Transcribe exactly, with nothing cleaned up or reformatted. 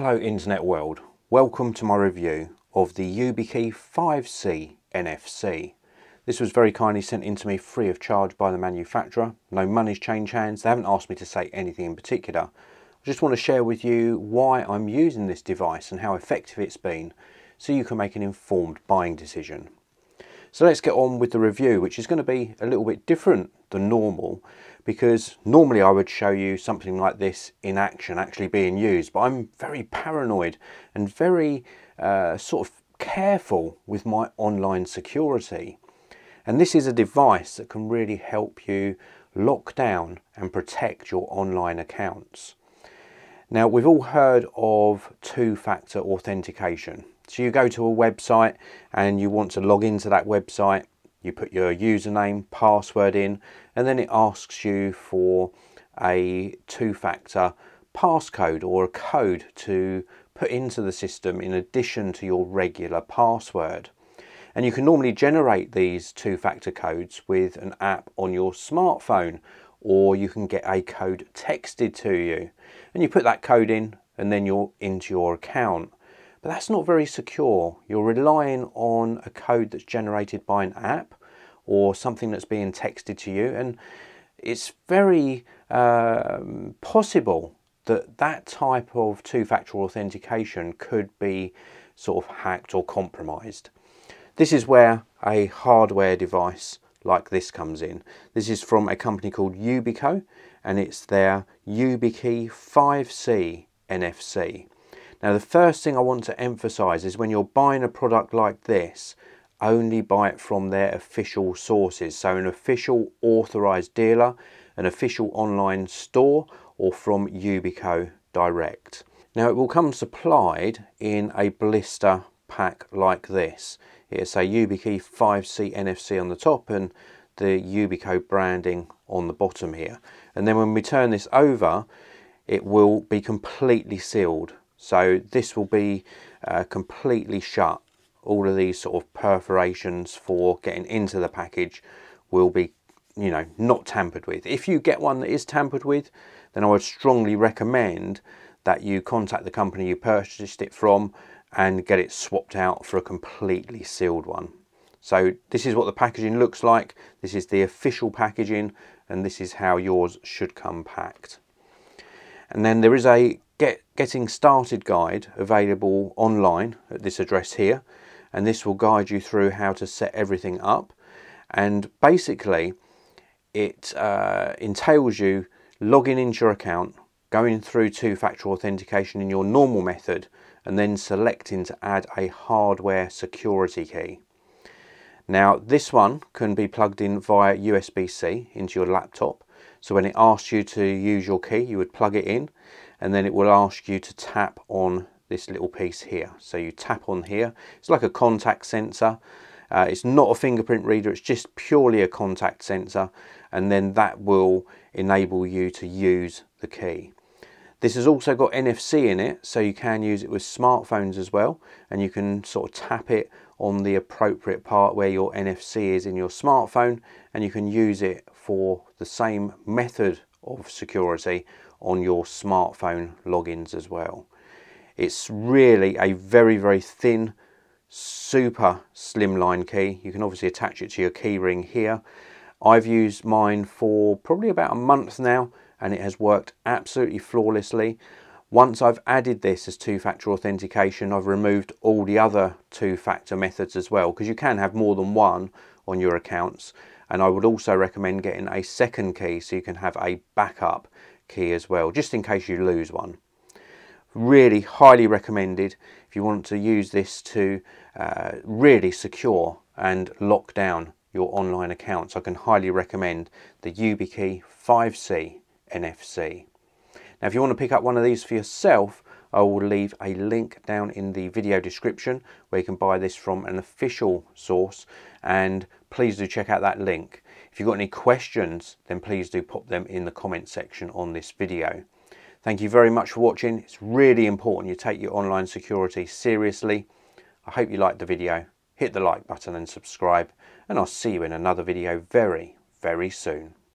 Hello internet world, welcome to my review of the YubiKey five C N F C. This was very kindly sent in to me free of charge by the manufacturer. No money's changed hands, they haven't asked me to say anything in particular. I just want to share with you why I'm using this device and how effective it's been so you can make an informed buying decision. So let's get on with the review, which is going to be a little bit different than normal, because normally I would show you something like this in action, actually being used, but I'm very paranoid and very uh, sort of careful with my online security. And this is a device that can really help you lock down and protect your online accounts. Now, we've all heard of two-factor authentication. So you go to a website and you want to log into that website, you put your username, password in, and then it asks you for a two-factor passcode or a code to put into the system in addition to your regular password. And you can normally generate these two-factor codes with an app on your smartphone, or you can get a code texted to you. And you put that code in and then you're into your account. But that's not very secure. You're relying on a code that's generated by an app or something that's being texted to you, and it's very um, possible that that type of two-factor authentication could be sort of hacked or compromised. This is where a hardware device like this comes in. This is from a company called Yubico, and it's their YubiKey five C N F C. Now, the first thing I want to emphasize is when you're buying a product like this, only buy it from their official sources. So an official authorized dealer, an official online store, or from Yubico direct. Now, it will come supplied in a blister pack like this. It's a YubiKey five C N F C on the top and the Yubico branding on the bottom here. And then when we turn this over, it will be completely sealed. So this will be uh, completely shut. All of these sort of perforations for getting into the package will be, you know, not tampered with. If you get one that is tampered with, then I would strongly recommend that you contact the company you purchased it from and get it swapped out for a completely sealed one. So this is what the packaging looks like. This is the official packaging, and this is how yours should come packed. And then there is a Get, getting started guide available online at this address here, and this will guide you through how to set everything up. And basically it uh, entails you logging into your account, going through two-factor authentication in your normal method, and then selecting to add a hardware security key. Now, this one can be plugged in via U S B C into your laptop. So when it asks you to use your key, you would plug it in, and then it will ask you to tap on this little piece here. So you tap on here. It's like a contact sensor. Uh, it's not a fingerprint reader, it's just purely a contact sensor, and then that will enable you to use the key. This has also got N F C in it, so you can use it with smartphones as well, and you can sort of tap it on the appropriate part where your N F C is in your smartphone, and you can use it for the same method of security on your smartphone logins as well. It's really a very, very thin, super slimline key. You can obviously attach it to your key ring here. I've used mine for probably about a month now, and it has worked absolutely flawlessly. Once I've added this as two-factor authentication, I've removed all the other two-factor methods as well, because you can have more than one on your accounts. And I would also recommend getting a second key so you can have a backup key as well, just in case you lose one. Really highly recommended if you want to use this to uh, really secure and lock down your online accounts. I can highly recommend the YubiKey five C N F C. Now, if you want to pick up one of these for yourself, I will leave a link down in the video description where you can buy this from an official source, and please do check out that link. If you've got any questions, then please do pop them in the comment section on this video. Thank you very much for watching. It's really important you take your online security seriously. I hope you liked the video. Hit the like button and subscribe, and I'll see you in another video very, very soon.